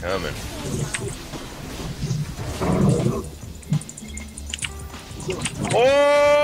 coming. Oh!